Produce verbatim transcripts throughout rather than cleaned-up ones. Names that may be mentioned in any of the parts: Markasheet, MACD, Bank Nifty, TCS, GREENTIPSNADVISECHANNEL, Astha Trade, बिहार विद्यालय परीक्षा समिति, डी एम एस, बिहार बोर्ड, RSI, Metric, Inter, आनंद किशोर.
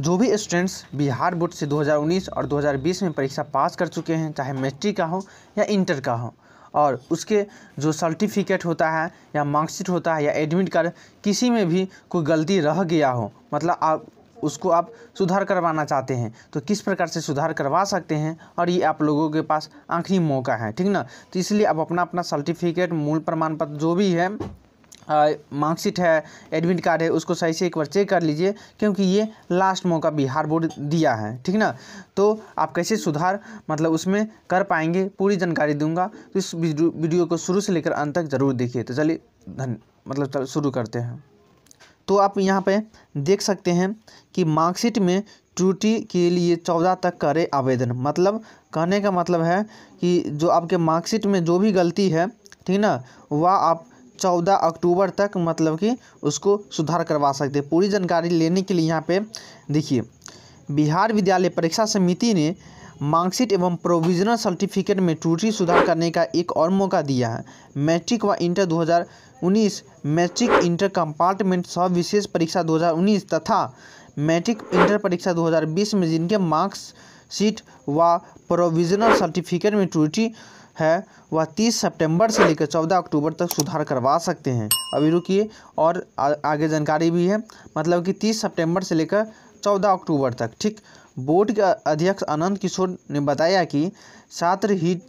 जो भी students बिहार बोर्ड से दो हज़ार उन्नीस और दो हज़ार बीस में परीक्षा पास कर चुके हैं, चाहे मैट्रिक का हो या इंटर का हो, और उसके जो सर्टिफिकेट होता है या मार्कशीट होता है या एडमिट कार्ड, किसी में भी कोई गलती रह गया हो, मतलब आप उसको आप सुधार करवाना चाहते हैं तो किस प्रकार से सुधार करवा सकते हैं, और ये आप लोगों के पास आखिरी मौका है, ठीक ना। तो इसलिए आप अपना अपना सर्टिफिकेट, मूल प्रमाण पत्र, जो भी है, मार्कशीट है, एडमिट कार्ड है, उसको सही से एक बार चेक कर लीजिए, क्योंकि ये लास्ट मौका बिहार बोर्ड दिया है, ठीक ना। तो आप कैसे सुधार मतलब उसमें कर पाएंगे, पूरी जानकारी दूंगा, तो इस वीडियो को शुरू से लेकर अंत तक ज़रूर देखिए। तो चलिए धन मतलब शुरू करते हैं। तो आप यहाँ पे देख सकते हैं कि मार्कशीट में त्रुटि के लिए चौदह तक करें आवेदन। मतलब कहने का मतलब है कि जो आपके मार्कशीट में जो भी गलती है, ठीक ना, वह आप चौदह अक्टूबर तक मतलब कि उसको सुधार करवा सकते हैं। पूरी जानकारी लेने के लिए यहाँ पे देखिए, बिहार विद्यालय परीक्षा समिति ने मार्कशीट एवं प्रोविजनल सर्टिफिकेट में त्रुटि सुधार करने का एक और मौका दिया है। मैट्रिक व इंटर दो हज़ार उन्नीस, मैट्रिक इंटर कंपार्टमेंट सब विशेष परीक्षा दो हज़ार उन्नीस तथा मैट्रिक इंटर परीक्षा दो हज़ार बीस में जिनके मार्कशीट व प्रोविजनल सर्टिफिकेट में त्रुटि है, वह तीस सितंबर से लेकर चौदह अक्टूबर तक सुधार करवा सकते हैं। अभी रुकिए और आ, आगे जानकारी भी है, मतलब कि तीस सितंबर से लेकर चौदह अक्टूबर तक, ठीक। बोर्ड के अध्यक्ष आनंद किशोर ने बताया कि छात्र हित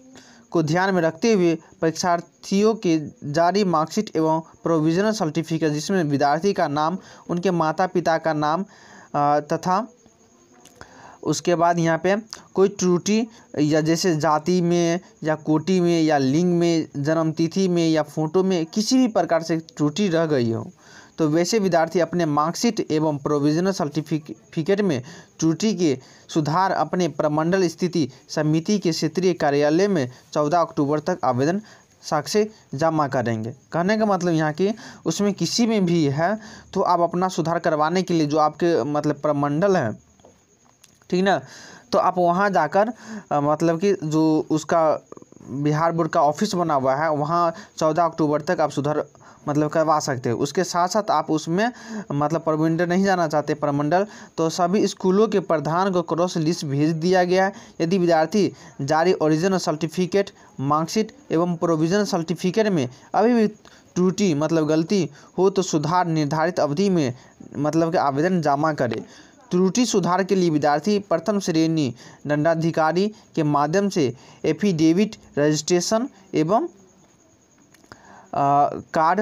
को ध्यान में रखते हुए परीक्षार्थियों के जारी मार्कशीट एवं प्रोविजनल सर्टिफिकेट, जिसमें विद्यार्थी का नाम, उनके माता पिता का नाम तथा उसके बाद यहाँ पे कोई त्रुटि या जैसे जाति में या कोटि में या लिंग में, जन्मतिथि में या फोटो में किसी भी प्रकार से त्रुटि रह गई हो, तो वैसे विद्यार्थी अपने मार्कशीट एवं प्रोविजनल सर्टिफिकेट में त्रुटि के सुधार अपने प्रमंडल स्थिति समिति के क्षेत्रीय कार्यालय में चौदह अक्टूबर तक आवेदन साक्ष्य जमा करेंगे। कहने का मतलब यहाँ कि उसमें किसी में भी है तो आप अपना सुधार करवाने के लिए जो आपके मतलब प्रमंडल है, ठीक ना, तो आप वहाँ जाकर आ, मतलब कि जो उसका बिहार बोर्ड का ऑफिस बना हुआ है, वहाँ चौदह अक्टूबर तक आप सुधार मतलब करवा सकते हैं। उसके साथ साथ आप उसमें मतलब प्रमंडल नहीं जाना चाहते प्रमंडल, तो सभी स्कूलों के प्रधान को क्रॉस लिस्ट भेज दिया गया है। यदि विद्यार्थी जारी ओरिजिनल सर्टिफिकेट, मार्कशीट एवं प्रोविजनल सर्टिफिकेट में अभी भी त्रुटि मतलब गलती हो तो सुधार निर्धारित अवधि में मतलब कि आवेदन जमा करें। त्रुटि सुधार के लिए विद्यार्थी प्रथम श्रेणी दंडाधिकारी के माध्यम से एफिडेविट, रजिस्ट्रेशन एवं कार्ड,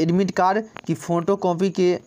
एडमिट कार्ड की फोटो कॉपी के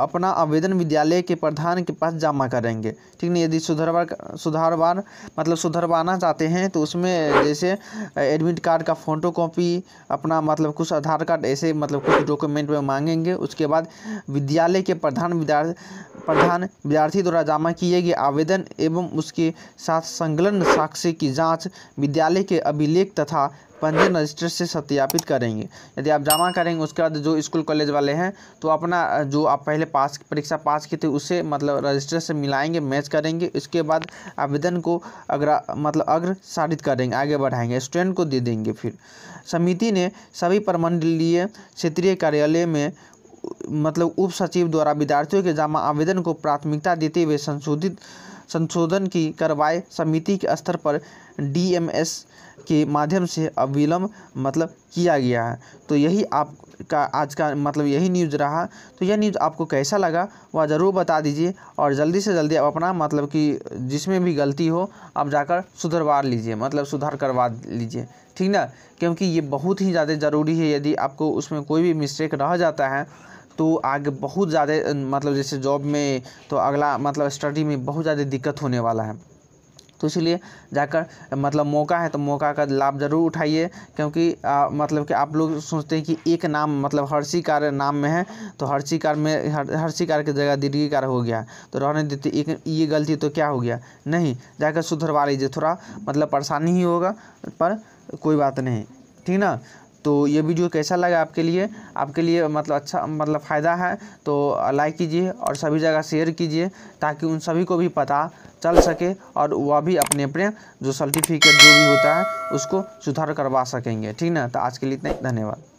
अपना आवेदन विद्यालय के प्रधान के पास जमा करेंगे, ठीक है। यदि सुधारवा सुधारवार मतलब सुधरवाना चाहते हैं तो उसमें जैसे एडमिट कार्ड का फोटो कॉपी, अपना मतलब कुछ आधार कार्ड, ऐसे मतलब कुछ डॉक्यूमेंट में मांगेंगे। उसके बाद विद्यालय के प्रधान विद्यार्थी प्रधान विद्यार्थी द्वारा जमा किए गए आवेदन एवं उसके साथ संलग्न साक्ष्य की जाँच विद्यालय के अभिलेख तथा पंजीयन रजिस्टर से सत्यापित करेंगे। यदि आप जमा करेंगे उसके बाद जो स्कूल कॉलेज वाले हैं तो अपना जो आप पहले पास परीक्षा पास की थी उसे मतलब रजिस्टर से मिलाएंगे, मैच करेंगे। इसके बाद आवेदन को अग्र मतलब अग्रसारित करेंगे, आगे बढ़ाएंगे, स्टूडेंट को दे देंगे। फिर समिति ने सभी प्रमंडलीय क्षेत्रीय कार्यालय में मतलब उप सचिव द्वारा विद्यार्थियों के जमा आवेदन को प्राथमिकता देते हुए संशोधित संशोधन की कार्रवाई समिति के स्तर पर डी एम एस के माध्यम से अविलंब मतलब किया गया है। तो यही आपका आज का मतलब यही न्यूज़ रहा। तो यह न्यूज़ आपको कैसा लगा वह ज़रूर बता दीजिए, और जल्दी से जल्दी आप अपना मतलब कि जिसमें भी गलती हो आप जाकर सुधरवा लीजिए, मतलब सुधार करवा लीजिए, ठीक ना, क्योंकि ये बहुत ही ज़्यादा ज़रूरी है। यदि आपको उसमें कोई भी मिस्टेक रह जाता है तो आगे बहुत ज़्यादा मतलब जैसे जॉब में तो अगला मतलब स्टडी में बहुत ज़्यादा दिक्कत होने वाला है। तो इसलिए जाकर मतलब मौका है तो मौका का लाभ ज़रूर उठाइए, क्योंकि आ, मतलब कि आप लोग सोचते हैं कि एक नाम मतलब हर्षिकार नाम में है तो हर्षिकार में हर हर्षिकार की जगह दीर्घिकार हो गया तो रहने देते एक ये गलती तो क्या हो गया, नहीं, जाकर सुधरवा लीजिए। थोड़ा मतलब परेशानी ही होगा पर कोई बात नहीं, ठीक ना। तो ये वीडियो कैसा लगा आपके लिए आपके लिए मतलब अच्छा मतलब फ़ायदा है तो लाइक कीजिए और सभी जगह शेयर कीजिए ताकि उन सभी को भी पता चल सके और वह भी अपने अपने जो सर्टिफिकेट जो भी होता है उसको सुधार करवा सकेंगे, ठीक ना। तो आज के लिए इतना ही, धन्यवाद।